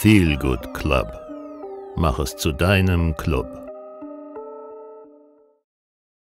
Feel Good Club. Mach es zu deinem Club.